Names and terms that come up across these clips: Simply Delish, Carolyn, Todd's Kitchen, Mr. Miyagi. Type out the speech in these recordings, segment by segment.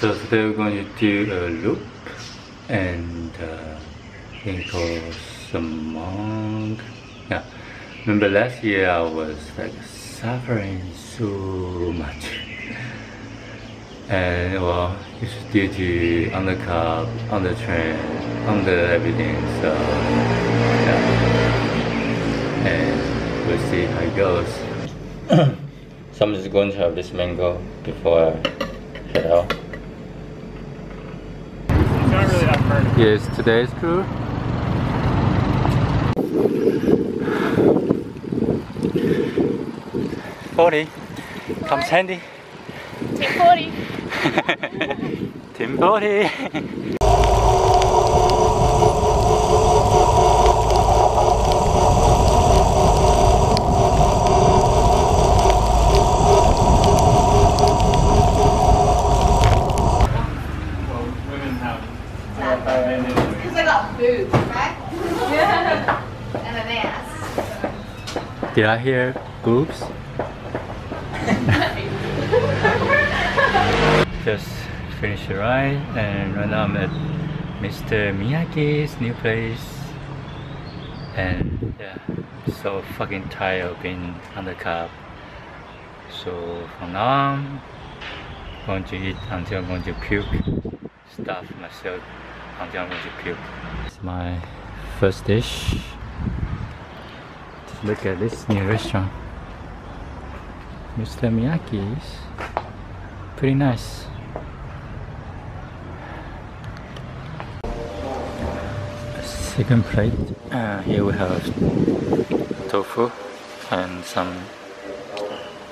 So today we're going to do a loop and ankle some monk. Yeah, remember last year I was like suffering so much, and well, it's due to undercut, under everything. So yeah, and we'll see how it goes. So I'm just going to have this mango before I head out. It's not really that hard. Yes, today's crew. $40 comes handy. Team 40. Team 40. Did I hear boobs? Just finished the ride, and right now I'm at Mr. Miyagi's new place, and yeah, I'm so fucking tired of being undercut. So from now on, I'm going to eat until I'm going to puke, stuff myself until I'm going to puke. It's my first dish. Look at this new restaurant, Mr. Miyagi's. Pretty nice. Second plate. Here we have tofu and some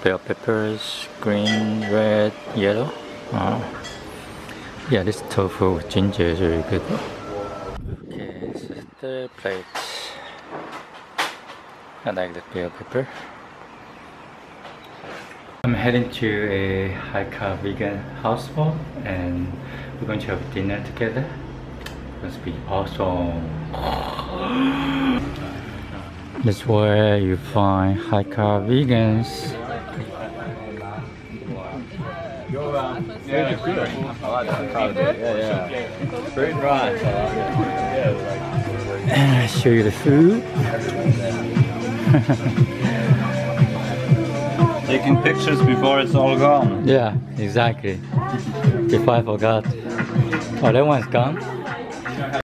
bell peppers, green, red, yellow. Yeah, this tofu with ginger is really good. Okay, this is the third plate. I like the bell pepper. I'm heading to a high carb vegan household, and we're going to have dinner together. It's going to be awesome. That's where you find high carb vegans. Yeah, it's good. I like high carb. Yeah, yeah. Very dry. And I'll show you the food. Taking pictures before it's all gone. Yeah, exactly. If I forgot. Oh, that one's gone.